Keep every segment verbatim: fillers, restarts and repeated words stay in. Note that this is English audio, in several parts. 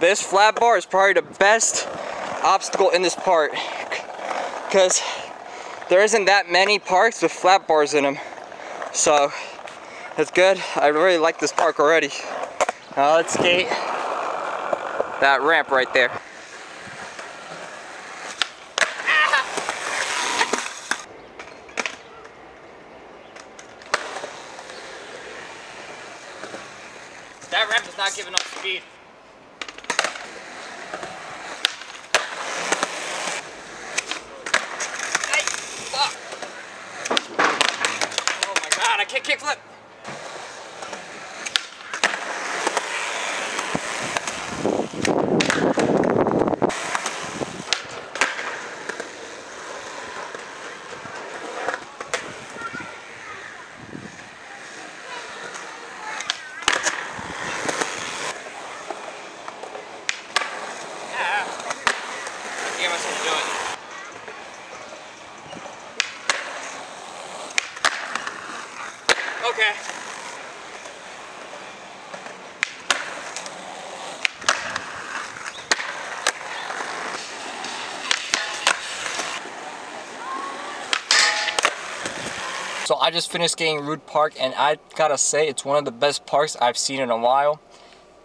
This flat bar is probably the best obstacle in this park because there isn't that many parks with flat bars in them. So it's good. I really like this park already. Now let's skate that ramp right there. That ramp is not giving up speed. Hey, fuck. Oh my god, I can't kickflip. Okay. So I just finished skating Rudd Park, and I gotta say it's one of the best parks I've seen in a while.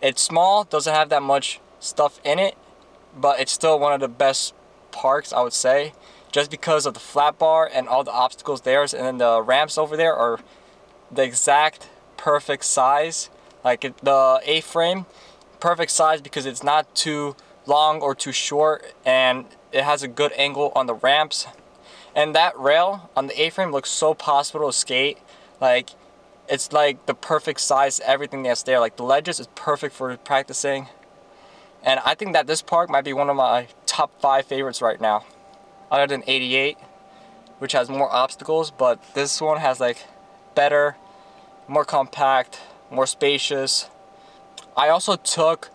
It's small, doesn't have that much stuff in it, but it's still one of the best parks, I would say, just because of the flat bar and all the obstacles there, and then the ramps over there are the exact perfect size, like the A-frame, perfect size because it's not too long or too short, and it has a good angle on the ramps. And that rail on the A-frame looks so possible to skate. Like, it's like the perfect size, everything that's there. Like the ledges is perfect for practicing. And I think that this park might be one of my top five favorites right now, other than eighty-eight, which has more obstacles, but this one has like better, more compact, more spacious. I also took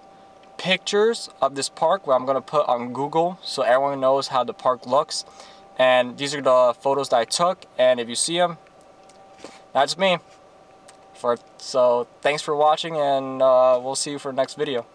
pictures of this park where I'm gonna put on Google so everyone knows how the park looks, and these are the photos that I took, and if you see them, that's me. For so thanks for watching, and uh, we'll see you for the next video.